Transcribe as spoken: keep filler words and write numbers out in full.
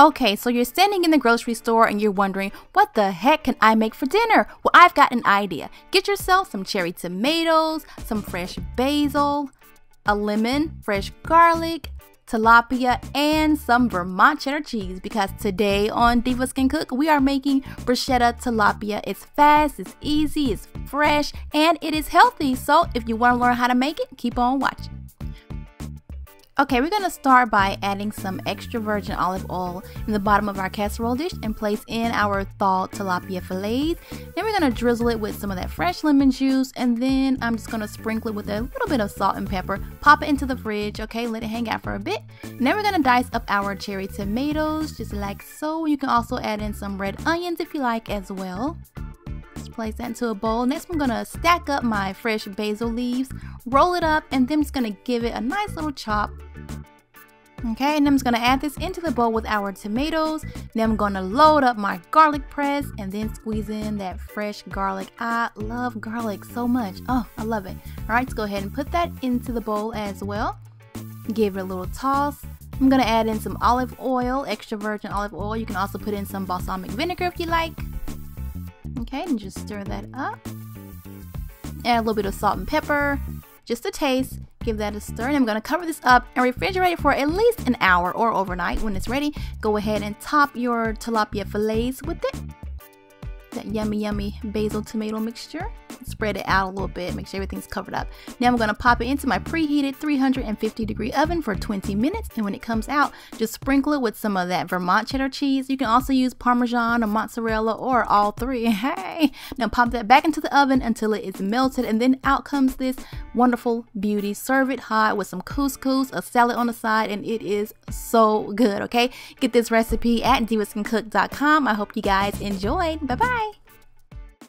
Okay, so you're standing in the grocery store and you're wondering, what the heck can I make for dinner? Well, I've got an idea. Get yourself some cherry tomatoes, some fresh basil, a lemon, fresh garlic, tilapia, and some Vermont cheddar cheese, because today on Divas Can Cook, we are making bruschetta tilapia. It's fast, it's easy, it's fresh, and it is healthy. So if you want to learn how to make it, keep on watching. Okay, we're going to start by adding some extra virgin olive oil in the bottom of our casserole dish and place in our thawed tilapia fillets. Then we're going to drizzle it with some of that fresh lemon juice, and then I'm just going to sprinkle it with a little bit of salt and pepper. Pop it into the fridge, okay, let it hang out for a bit. And then we're going to dice up our cherry tomatoes just like so. You can also add in some red onions if you like as well. Just place that into a bowl. Next, I'm going to stack up my fresh basil leaves, roll it up, and then I'm just going to give it a nice little chop. Okay, and I'm just going to add this into the bowl with our tomatoes. Then I'm going to load up my garlic press and then squeeze in that fresh garlic. I love garlic so much. Oh, I love it. All right, let's go ahead and put that into the bowl as well. Give it a little toss. I'm going to add in some olive oil, extra virgin olive oil. You can also put in some balsamic vinegar if you like. Okay, and just stir that up. Add a little bit of salt and pepper, just a taste. Give that a stir, and I'm going to cover this up and refrigerate it for at least an hour or overnight. When it's ready, go ahead and top your tilapia fillets with it. That yummy, yummy basil tomato mixture. Spread it out a little bit, make sure everything's covered up. Now I'm going to pop it into my preheated three hundred fifty degree oven for twenty minutes, and when it comes out, just sprinkle it with some of that Vermont cheddar cheese. You can also use Parmesan or mozzarella or all three. Hey! Now pop that back into the oven until it is melted, and then out comes this wonderful beauty. Serve it hot with some couscous, a salad on the side, and it is so good, okay? Get this recipe at divas can cook dot com. I hope you guys enjoyed. Bye-bye!